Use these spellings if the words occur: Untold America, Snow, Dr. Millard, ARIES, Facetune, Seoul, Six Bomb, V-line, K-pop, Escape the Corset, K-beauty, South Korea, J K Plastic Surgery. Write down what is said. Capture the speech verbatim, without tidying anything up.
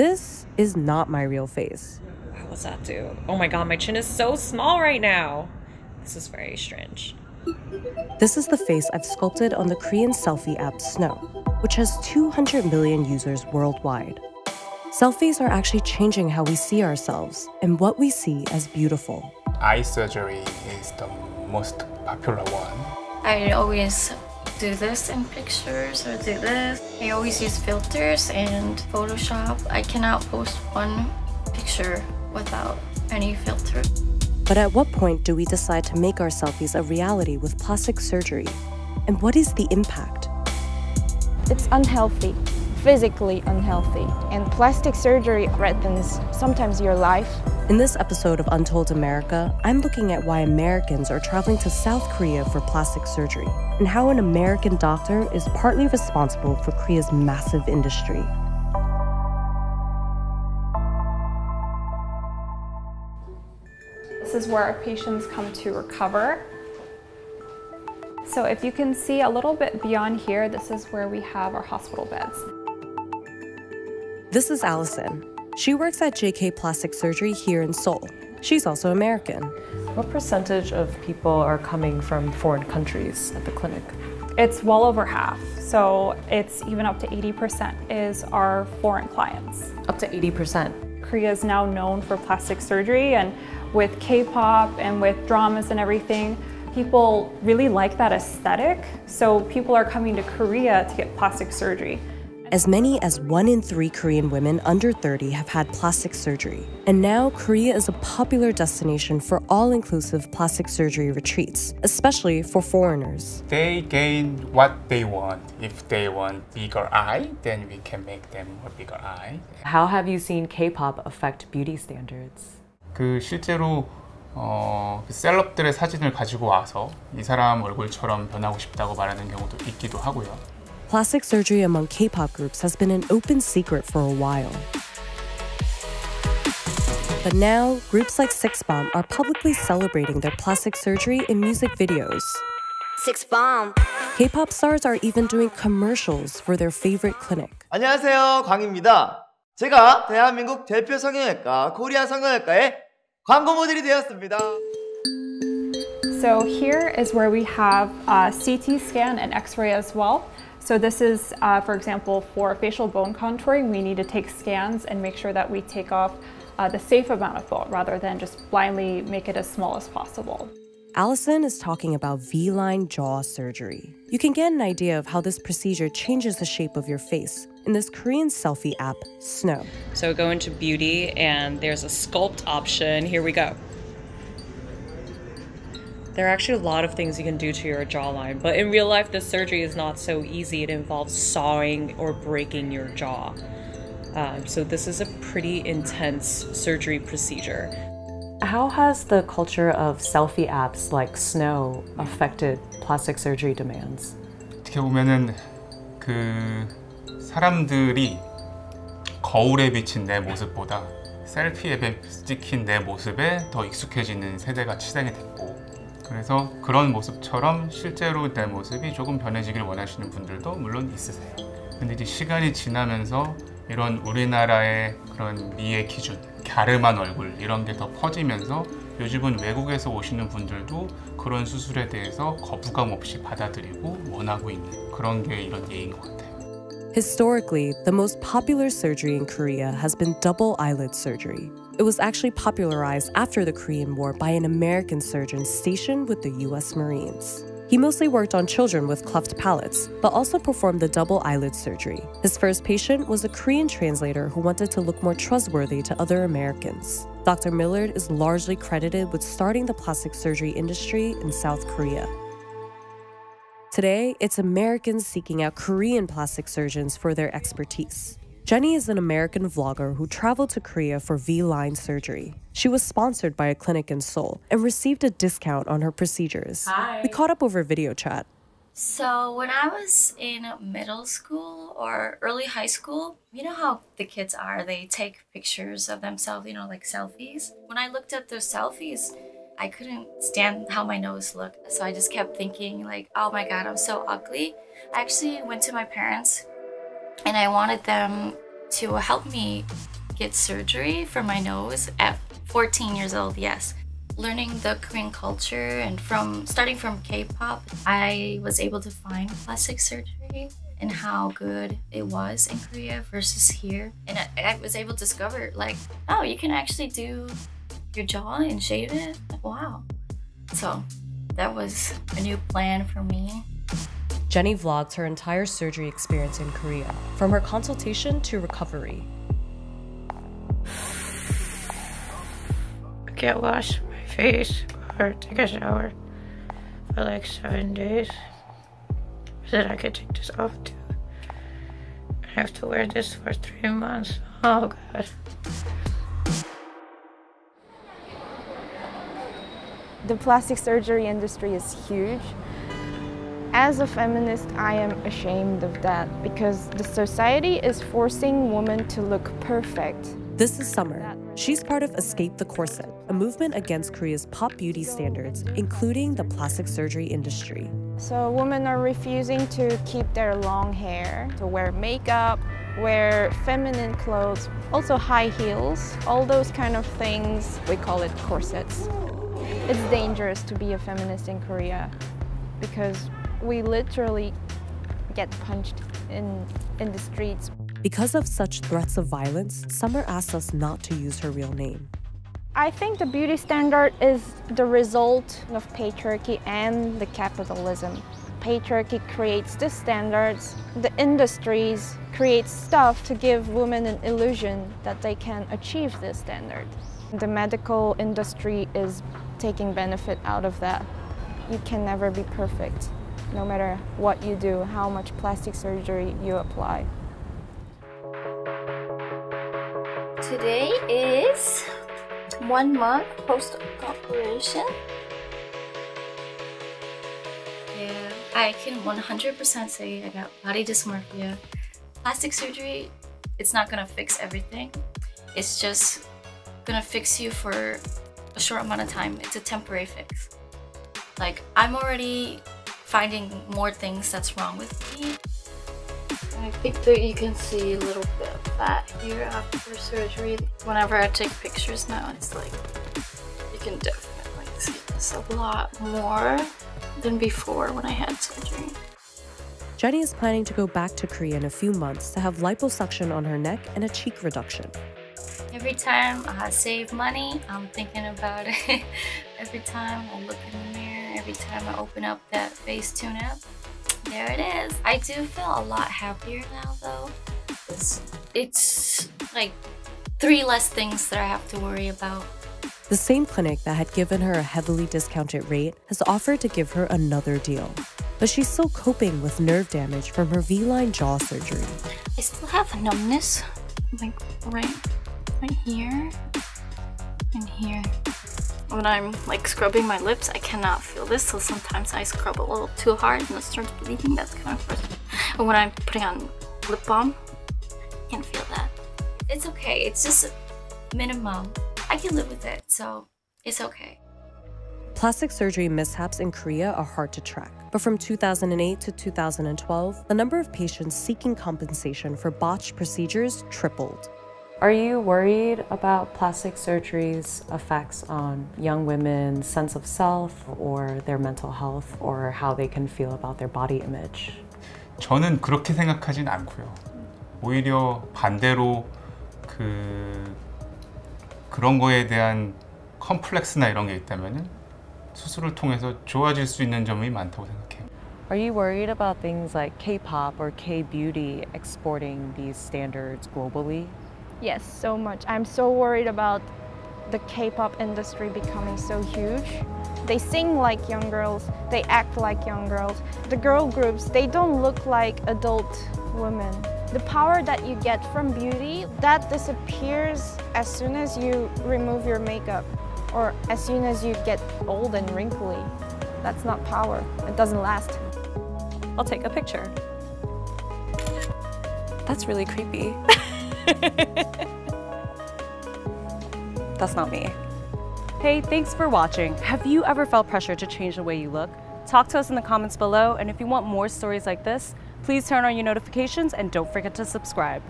This is not my real face. Wow, what's that do? Oh my god, my chin is so small right now. This is very strange. This is the face I've sculpted on the Korean selfie app Snow, which has two hundred million users worldwide. Selfies are actually changing how we see ourselves and what we see as beautiful. Eye surgery is the most popular one. I always do this in pictures or do this. I always use filters and Photoshop. I cannot post one picture without any filter. But at what point do we decide to make our selfies a reality with plastic surgery? And what is the impact? It's unhealthy, physically unhealthy. And plastic surgery threatens sometimes your life. In this episode of Untold America, I'm looking at why Americans are traveling to South Korea for plastic surgery and how an American doctor is partly responsible for Korea's massive industry. This is where our patients come to recover. So if you can see a little bit beyond here, this is where we have our hospital beds. This is Allison. She works at J K Plastic Surgery here in Seoul. She's also American. What percentage of people are coming from foreign countries at the clinic? It's well over half. So it's even up to eighty percent is our foreign clients. Up to eighty percent. Korea is now known for plastic surgery, and with K-pop and with dramas and everything, people really like that aesthetic, so people are coming to Korea to get plastic surgery. As many as one in three Korean women under thirty have had plastic surgery, and now Korea is a popular destination for all-inclusive plastic surgery retreats, especially for foreigners. They gain what they want. If they want bigger eye, then we can make them a bigger eye. How have you seen K-pop affect beauty standards? 그 실제로 어, 그 셀럽들의 사진을 가지고 와서 이 사람 얼굴처럼 변하고 싶다고 말하는 경우도 있기도 하고요. Plastic surgery among K-pop groups has been an open secret for a while. But now, groups like Six Bomb are publicly celebrating their plastic surgery in music videos. Six Bomb. K-pop stars are even doing commercials for their favorite clinic. 안녕하세요, 광입니다. 제가 대한민국 대표 성형외과 코리아 성형외과의 광고 모델이 되었습니다. So here is where we have a C T scan and X-ray as well. So this is, uh, for example, for facial bone contouring, we need to take scans and make sure that we take off uh, the safe amount of bone rather than just blindly make it as small as possible. Allison is talking about V-line jaw surgery. You can get an idea of how this procedure changes the shape of your face in this Korean selfie app, Snow. So go into beauty and there's a sculpt option. Here we go. There are actually a lot of things you can do to your jawline, but in real life, this surgery is not so easy. It involves sawing or breaking your jaw. Um, so this is a pretty intense surgery procedure. How has the culture of selfie apps like Snow affected plastic surgery demands? 어떻게 보면은 그 사람들이 거울에 비친 내 모습보다 셀피에 찍힌 내 모습에 더 익숙해지는 세대가 치장이 됐고, 그래서 그런 모습처럼 실제로 내 모습이 조금 변해지길 원하시는 분들도 물론 있으세요. 근데 이제 시간이 지나면서 이런 우리나라의 그런 미의 기준, 갸름한 얼굴 이런 게 더 퍼지면서 요즘은 외국에서 오시는 분들도 그런 수술에 대해서 거부감 없이 받아들이고 원하고 있는 그런 게 이런 예인 것 같아요. Historically, the most popular surgery in Korea has been double eyelid surgery. It was actually popularized after the Korean War by an American surgeon stationed with the U S Marines. He mostly worked on children with cleft palates, but also performed the double eyelid surgery. His first patient was a Korean translator who wanted to look more trustworthy to other Americans. Doctor Millard is largely credited with starting the plastic surgery industry in South Korea. Today, it's Americans seeking out Korean plastic surgeons for their expertise. Jenny is an American vlogger who traveled to Korea for V-line surgery. She was sponsored by a clinic in Seoul and received a discount on her procedures. Hi. We caught up over video chat. So when I was in middle school or early high school, you know how the kids are, they take pictures of themselves, you know, like selfies. When I looked at those selfies, I couldn't stand how my nose looked. So I just kept thinking like, oh my God, I'm so ugly. I actually went to my parents and I wanted them to help me get surgery for my nose at fourteen years old, yes. Learning the Korean culture and from starting from K-pop, I was able to find plastic surgery and how good it was in Korea versus here. And I, I was able to discover, like, oh, you can actually do your jaw and shave it. Wow. So that was a new plan for me. Jenny vlogged her entire surgery experience in Korea, from her consultation to recovery. I can't wash my face or take a shower for like seven days. Then I can take this off too. I have to wear this for three months. Oh God. The plastic surgery industry is huge. As a feminist, I am ashamed of that because the society is forcing women to look perfect. This is Summer. She's part of Escape the Corset, a movement against Korea's pop beauty standards, including the plastic surgery industry. So women are refusing to keep their long hair, to wear makeup, wear feminine clothes, also high heels, all those kind of things. We call it corsets. It's dangerous to be a feminist in Korea because we literally get punched in, in the streets. Because of such threats of violence, Summer asked us not to use her real name. I think the beauty standard is the result of patriarchy and the capitalism. Patriarchy creates the standards, the industries create stuff to give women an illusion that they can achieve this standard. The medical industry is taking benefit out of that. You can never be perfect, no matter what you do, how much plastic surgery you apply. Today is one month post-operation. Yeah, I can one hundred percent say I got body dysmorphia. Plastic surgery, it's not gonna fix everything. It's just gonna fix you for a short amount of time. It's a temporary fix. Like, I'm already finding more things that's wrong with me. I think that you can see a little bit of fat here after surgery. Whenever I take pictures now, it's like, you can definitely see this a lot more than before when I had surgery. Jenny is planning to go back to Korea in a few months to have liposuction on her neck and a cheek reduction. Every time I save money, I'm thinking about it. Every time I look in the mirror, every time I open up that Facetune app, there it is. I do feel a lot happier now though. It's, it's like three less things that I have to worry about. The same clinic that had given her a heavily discounted rate has offered to give her another deal. But she's still coping with nerve damage from her V-line jaw surgery. I still have a numbness, like right, right here and here. When I'm like scrubbing my lips, I cannot feel this, so sometimes I scrub a little too hard and it starts bleeding. That's kind of frustrating. And when I'm putting on lip balm, I can't feel that. It's okay, it's just minimum. I can live with it, so it's okay. Plastic surgery mishaps in Korea are hard to track, but from two thousand eight to two thousand twelve, the number of patients seeking compensation for botched procedures tripled. Are you worried about plastic surgery's effects on young women's sense of self or their mental health or how they can feel about their body image? 저는 그렇게 생각하진 않고요. 오히려 반대로 그 그런 거에 대한 컴플렉스나 이런 게 있다면은 수술을 통해서 좋아질 수 있는 점이 많다고 생각해요. Are you worried about things like K-pop or K-beauty exporting these standards globally? Yes, so much. I'm so worried about the K-pop industry becoming so huge. They sing like young girls, they act like young girls. The girl groups, they don't look like adult women. The power that you get from beauty, that disappears as soon as you remove your makeup or as soon as you get old and wrinkly. That's not power, it doesn't last. I'll take a picture. That's really creepy. That's not me. Hey, thanks for watching. Have you ever felt pressure to change the way you look? Talk to us in the comments below, and if you want more stories like this, please turn on your notifications and don't forget to subscribe.